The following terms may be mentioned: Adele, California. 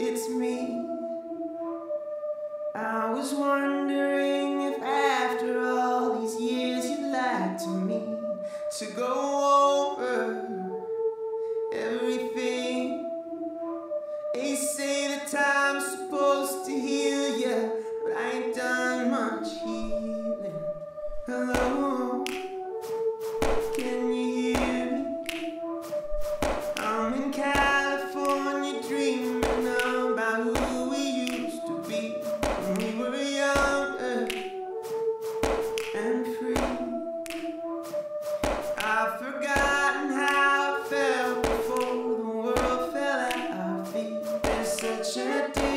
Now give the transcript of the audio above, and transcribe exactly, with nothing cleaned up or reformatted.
it's me. I was wondering if after all these years you'd lied to me, to go over everything. They say that time's supposed to heal ya, but I ain't done much healing. Hello, can you hear me? I'm in California dreaming about who we used to be when we were younger and free. I've forgotten how I felt before the world fell at our feet. There's such a